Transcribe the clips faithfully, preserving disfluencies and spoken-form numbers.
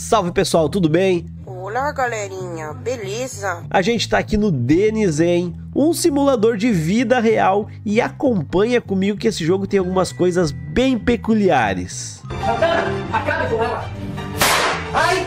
Salve pessoal, tudo bem? Olá galerinha, beleza? A gente tá aqui no Denizen, um simulador de vida real, e acompanha comigo que esse jogo tem algumas coisas bem peculiares. Acabe com ela! Ai!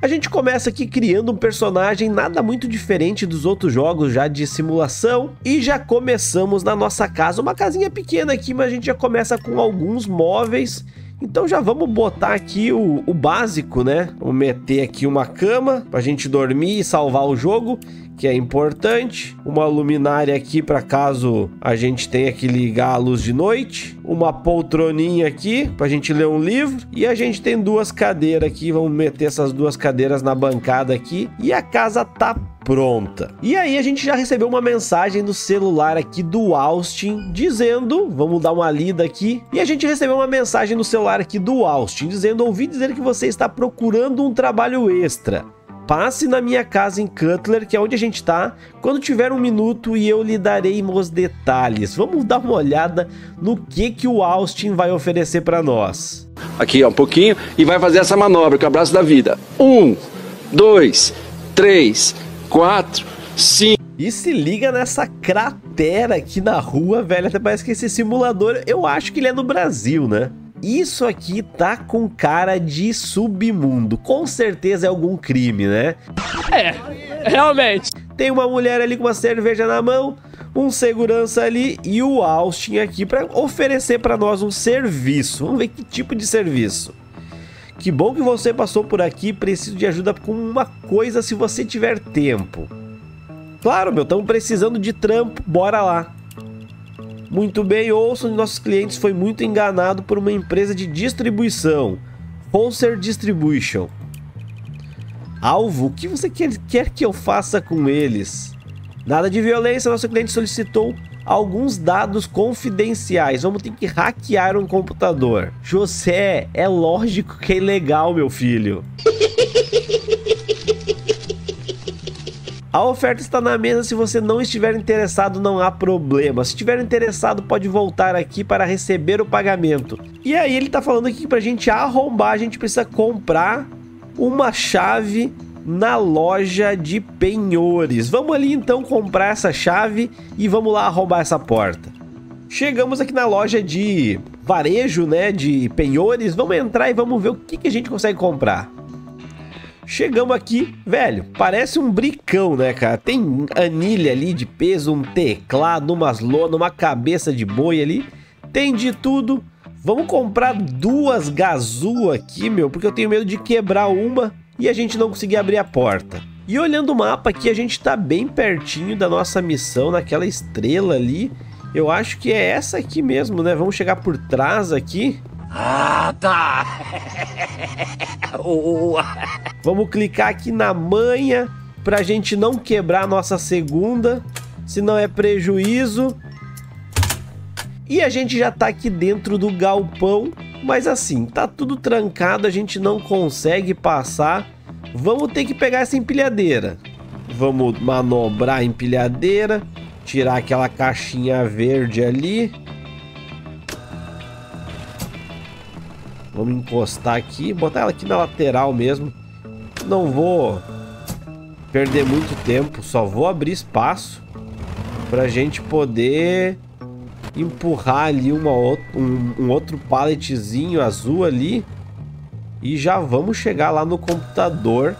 A gente começa aqui criando um personagem nada muito diferente dos outros jogos já de simulação, e já começamos na nossa casa, uma casinha pequena aqui, mas a gente já começa com alguns móveis. Então já vamos botar aqui o, o básico, né? Vamos meter aqui uma cama pra gente dormir e salvar o jogo, que é importante. Uma luminária aqui para caso a gente tenha que ligar a luz de noite. Uma poltroninha aqui pra gente ler um livro. E a gente tem duas cadeiras aqui. Vamos meter essas duas cadeiras na bancada aqui. E a casa tá pronta. E aí a gente já recebeu uma mensagem do celular aqui do Austin dizendo, vamos dar uma lida aqui, e a gente recebeu uma mensagem no celular aqui do Austin dizendo: ouvi dizer que você está procurando um trabalho extra. Passe na minha casa em Cutler, que é onde a gente tá, quando tiver um minuto e eu lhe darei os detalhes. Vamos dar uma olhada no que, que o Austin vai oferecer para nós. Aqui ó, um pouquinho, e vai fazer essa manobra, que é o abraço da vida. Um, dois, três... quatro, cinco. E se liga nessa cratera aqui na rua, velho. Até parece que esse simulador, eu acho que ele é no Brasil, né? Isso aqui tá com cara de submundo. Com certeza é algum crime, né? É, realmente. Tem uma mulher ali com uma cerveja na mão, um segurança ali e o Austin aqui pra oferecer pra nós um serviço. Vamos ver que tipo de serviço. Que bom que você passou por aqui, preciso de ajuda com uma coisa se você tiver tempo. Claro, meu, estamos precisando de trampo, bora lá. Muito bem, ouço um de nossos clientes foi muito enganado por uma empresa de distribuição, Holster Distribution. Alvo, o que você quer, quer que eu faça com eles? Nada de violência, nosso cliente solicitou alguns dados confidenciais. Vamos ter que hackear um computador. José, é lógico que é ilegal, meu filho. A oferta está na mesa. Se você não estiver interessado, não há problema. Se estiver interessado, pode voltar aqui para receber o pagamento. E aí ele tá falando aqui que pra gente arrombar, a gente precisa comprar uma chave na loja de penhores. Vamos ali então comprar essa chave e vamos lá arrombar essa porta. Chegamos aqui na loja de varejo, né, de penhores. Vamos entrar e vamos ver o que, que a gente consegue comprar. Chegamos aqui, velho, parece um bricão, né, cara? Tem anilha ali de peso, um teclado, umas lonas, uma cabeça de boi ali. Tem de tudo. Vamos comprar duas gazu aqui, meu, porque eu tenho medo de quebrar uma e a gente não conseguia abrir a porta. E olhando o mapa aqui, a gente tá bem pertinho da nossa missão, naquela estrela ali. Eu acho que é essa aqui mesmo, né? Vamos chegar por trás aqui. Ah, tá! Vamos clicar aqui na manha pra gente não quebrar a nossa segunda, senão é prejuízo. E a gente já tá aqui dentro do galpão. Mas assim, tá tudo trancado, a gente não consegue passar. Vamos ter que pegar essa empilhadeira. Vamos manobrar a empilhadeira, tirar aquela caixinha verde ali. Vamos encostar aqui, botar ela aqui na lateral mesmo. Não vou perder muito tempo, só vou abrir espaço pra gente poder empurrar ali uma, um, um outro palletzinho azul ali. E já vamos chegar lá no computador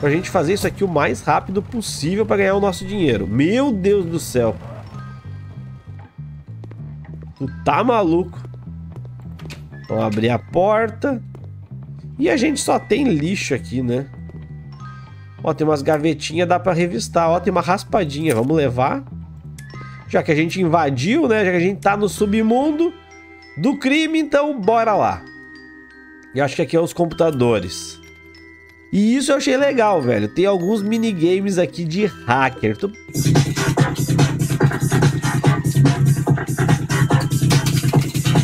pra gente fazer isso aqui o mais rápido possível pra ganhar o nosso dinheiro. Meu Deus do céu, tu tá maluco? Vamos abrir a porta. E a gente só tem lixo aqui, né? Ó, tem umas gavetinhas, dá pra revistar. Ó, tem uma raspadinha, vamos levar. Já que a gente invadiu, né? Já que a gente tá no submundo do crime, então bora lá. E acho que aqui é os computadores. E isso eu achei legal, velho. Tem alguns minigames aqui de hacker. Tu...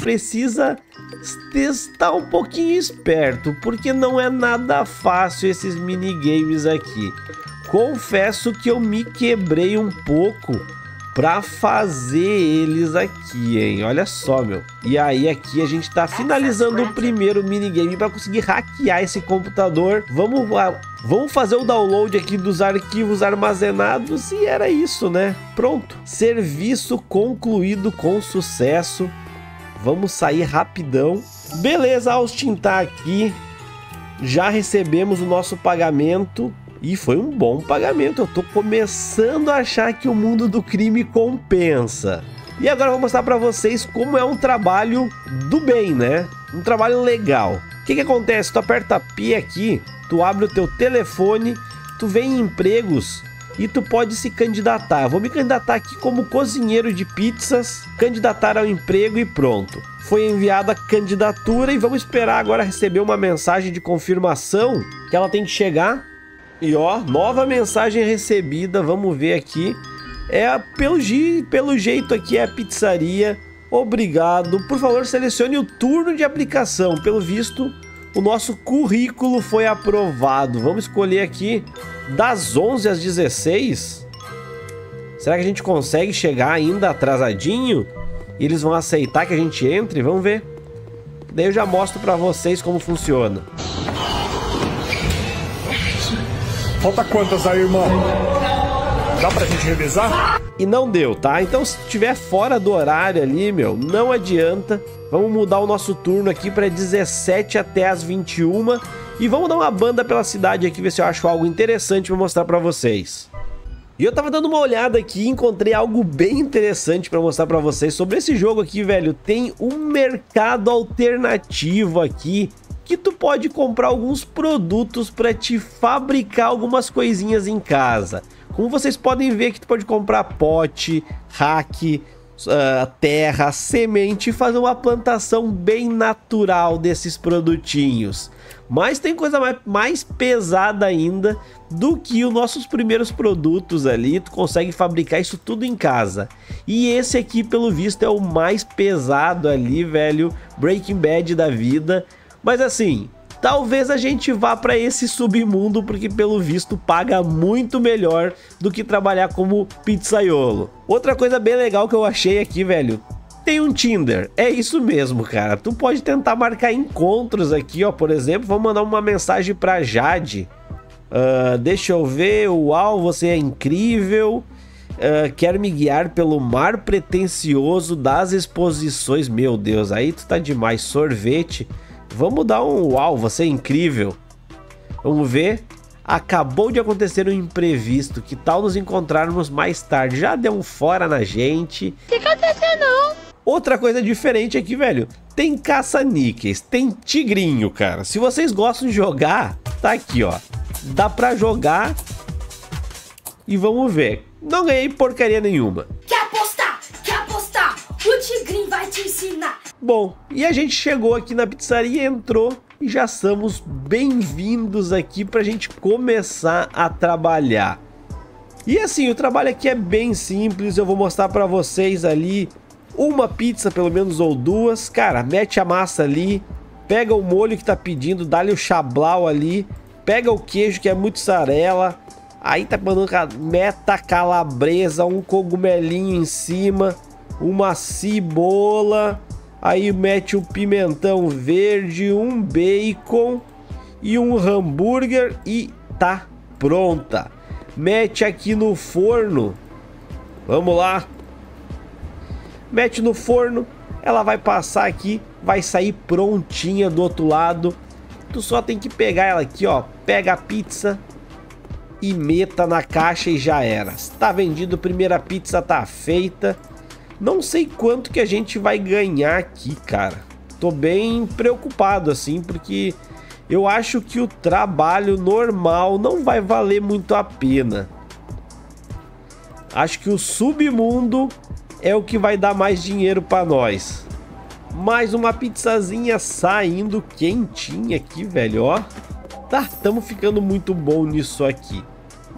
precisa testar um pouquinho esperto, porque não é nada fácil esses minigames aqui. Confesso que eu me quebrei um pouco pra fazer eles aqui, hein? Olha só, meu. E aí aqui a gente tá finalizando o primeiro minigame pra conseguir hackear esse computador. Vamos, vamos fazer o download aqui dos arquivos armazenados e era isso, né? Pronto. Serviço concluído com sucesso. Vamos sair rapidão. Beleza, Austin tá aqui. Já recebemos o nosso pagamento. E foi um bom pagamento, eu tô começando a achar que o mundo do crime compensa. E agora eu vou mostrar pra vocês como é um trabalho do bem, né? Um trabalho legal. O que que acontece? Tu aperta P aqui, tu abre o teu telefone, tu vem em empregos e tu pode se candidatar. Eu vou me candidatar aqui como cozinheiro de pizzas, candidatar ao emprego e pronto. Foi enviada a candidatura e vamos esperar agora receber uma mensagem de confirmação que ela tem que chegar. E ó, nova mensagem recebida, vamos ver aqui. É, pelo, pelo jeito aqui é a pizzaria. Obrigado, por favor selecione o turno de aplicação. Pelo visto, o nosso currículo foi aprovado. Vamos escolher aqui das onze às dezesseis. Será que a gente consegue chegar ainda atrasadinho? E eles vão aceitar que a gente entre? Vamos ver. Daí eu já mostro pra vocês como funciona. Falta quantas aí, irmão? Dá pra gente revisar? E não deu, tá? Então se tiver fora do horário ali, meu, não adianta. Vamos mudar o nosso turno aqui pra dezessete até as vinte e uma. E vamos dar uma banda pela cidade aqui, ver se eu acho algo interessante pra mostrar pra vocês. E eu tava dando uma olhada aqui e encontrei algo bem interessante pra mostrar pra vocês sobre esse jogo aqui, velho. Tem um mercado alternativo aqui, que tu pode comprar alguns produtos para te fabricar algumas coisinhas em casa. Como vocês podem ver que tu pode comprar pote, rack, uh, terra, semente e fazer uma plantação bem natural desses produtinhos. Mas tem coisa mais, mais pesada ainda do que os nossos primeiros produtos ali. Tu consegue fabricar isso tudo em casa. E esse aqui, pelo visto, é o mais pesado ali, velho. Breaking Bad da vida. Mas assim, talvez a gente vá para esse submundo, porque pelo visto paga muito melhor do que trabalhar como pizzaiolo. Outra coisa bem legal que eu achei aqui, velho, tem um Tinder. É isso mesmo, cara. Tu pode tentar marcar encontros aqui, ó, por exemplo. Vamos mandar uma mensagem para Jade. Uh, deixa eu ver, uau, você é incrível. Uh, quero me guiar pelo mar pretencioso das exposições. Meu Deus, aí tu tá demais, sorvete. Vamos dar um uau, você é incrível. Vamos ver. Acabou de acontecer um imprevisto. Que tal nos encontrarmos mais tarde? Já deu um fora na gente. O que aconteceu, não? Outra coisa diferente aqui, velho. Tem caça-níqueis, tem tigrinho, cara. Se vocês gostam de jogar, tá aqui, ó. Dá pra jogar. E vamos ver. Não ganhei porcaria nenhuma. Quer apostar? Quer apostar? O tigrinho vai te ensinar. Bom, e a gente chegou aqui na pizzaria, entrou e já estamos bem-vindos aqui pra gente começar a trabalhar. E assim, o trabalho aqui é bem simples, eu vou mostrar pra vocês ali uma pizza pelo menos ou duas. Cara, mete a massa ali, pega o molho que tá pedindo, dá-lhe o xablau ali, pega o queijo que é mussarela, aí tá mandando meta calabresa, um cogumelinho em cima, uma cebola... Aí mete um pimentão verde, um bacon e um hambúrguer e tá pronta. Mete aqui no forno. Vamos lá. Mete no forno. Ela vai passar aqui, vai sair prontinha do outro lado. Tu só tem que pegar ela aqui, ó. Pega a pizza e meta na caixa e já era. Tá vendido, primeira pizza tá feita. Não sei quanto que a gente vai ganhar aqui, cara. Tô bem preocupado, assim, porque eu acho que o trabalho normal não vai valer muito a pena. Acho que o submundo é o que vai dar mais dinheiro pra nós. Mais uma pizzazinha saindo quentinha aqui, velho, ó. Tá, tamo ficando muito bom nisso aqui.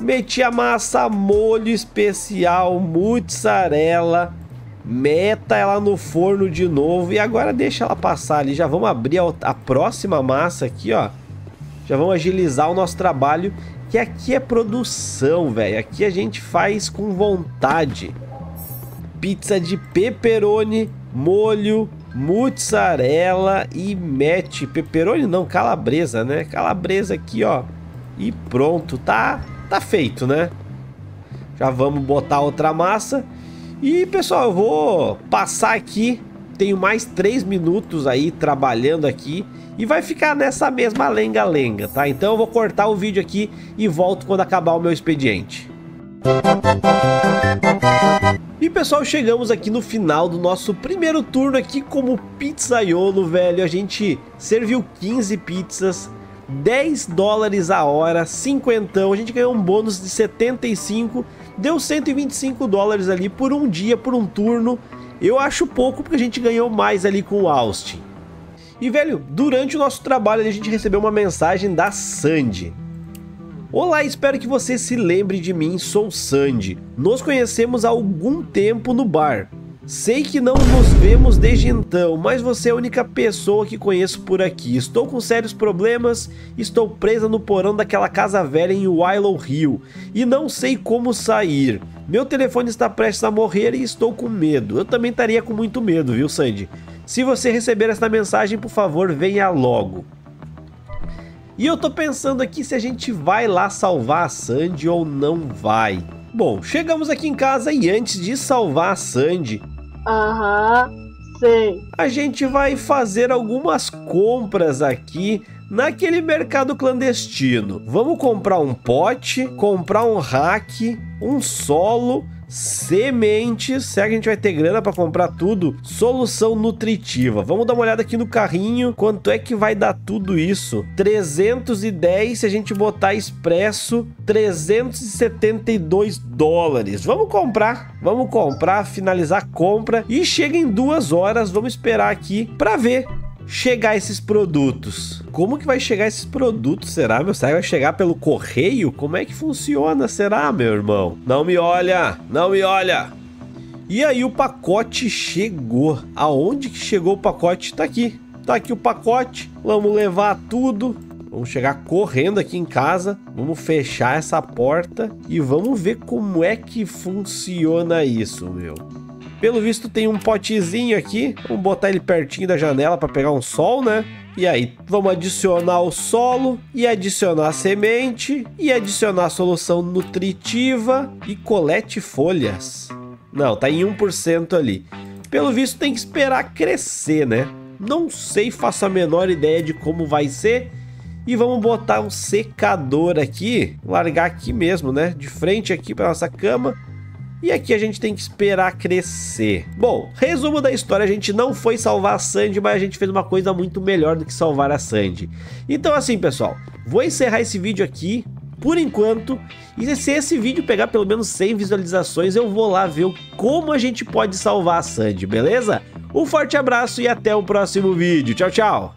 Meti a massa, molho especial, mussarela... Meta ela no forno de novo. E agora deixa ela passar ali. Já vamos abrir a, a próxima massa aqui, ó. Já vamos agilizar o nosso trabalho. Que aqui é produção, velho. Aqui a gente faz com vontade. pizza de pepperoni, molho, mozzarella e mete pepperoni não, calabresa, né? Calabresa aqui, ó. E pronto, tá, tá feito, né? Já vamos botar outra massa. E, pessoal, eu vou passar aqui. Tenho mais três minutos aí trabalhando aqui. E vai ficar nessa mesma lenga-lenga, tá? Então eu vou cortar o vídeo aqui e volto quando acabar o meu expediente. E, pessoal, chegamos aqui no final do nosso primeiro turno aqui como pizzaiolo, velho. A gente serviu quinze pizzas, dez dólares a hora, cinquentão. A gente ganhou um bônus de setenta e cinco, deu cento e vinte e cinco dólares ali por um dia, por um turno. Eu acho pouco porque a gente ganhou mais ali com o Austin. E, velho, durante o nosso trabalho a gente recebeu uma mensagem da Sandy. Olá, espero que você se lembre de mim, sou Sandy. Nós conhecemos há algum tempo no bar. Sei que não nos vemos desde então, mas você é a única pessoa que conheço por aqui. Estou com sérios problemas, estou presa no porão daquela casa velha em Willow Hill e não sei como sair. Meu telefone está prestes a morrer e estou com medo. Eu também estaria com muito medo, viu, Sandy? Se você receber esta mensagem, por favor, venha logo. E eu tô pensando aqui se a gente vai lá salvar a Sandy ou não vai. Bom, chegamos aqui em casa e antes de salvar a Sandy... Aham, sei. A gente vai fazer algumas compras aqui naquele mercado clandestino. Vamos comprar um pote, comprar um rack, um solo... sementes, será que a gente vai ter grana para comprar tudo? Solução nutritiva, vamos dar uma olhada aqui no carrinho, quanto é que vai dar tudo isso? trezentos e dez se a gente botar expresso, trezentos e setenta e dois dólares, vamos comprar, vamos comprar, finalizar a compra e chega em duas horas, vamos esperar aqui para ver chegar esses produtos. Como que vai chegar esses produtos, será, meu? Será que vai chegar pelo correio? Como é que funciona, será, meu irmão? Não me olha, não me olha. E aí o pacote chegou. Aonde que chegou o pacote? Tá aqui, tá aqui o pacote. Vamos levar tudo. Vamos chegar correndo aqui em casa. Vamos fechar essa porta e vamos ver como é que funciona isso, meu. Pelo visto tem um potezinho aqui, vamos botar ele pertinho da janela para pegar um sol, né? E aí vamos adicionar o solo, e adicionar a semente, e adicionar a solução nutritiva e colete folhas. Não, tá em um por cento ali. Pelo visto tem que esperar crescer, né? Não sei, faço a menor ideia de como vai ser. E vamos botar um secador aqui, largar aqui mesmo, né? De frente aqui para nossa cama. E aqui a gente tem que esperar crescer. Bom, resumo da história, a gente não foi salvar a Sandy, mas a gente fez uma coisa muito melhor do que salvar a Sandy. Então assim, pessoal, vou encerrar esse vídeo aqui, por enquanto. E se esse vídeo pegar pelo menos cem visualizações, eu vou lá ver como a gente pode salvar a Sandy, beleza? Um forte abraço e até o próximo vídeo. Tchau, tchau!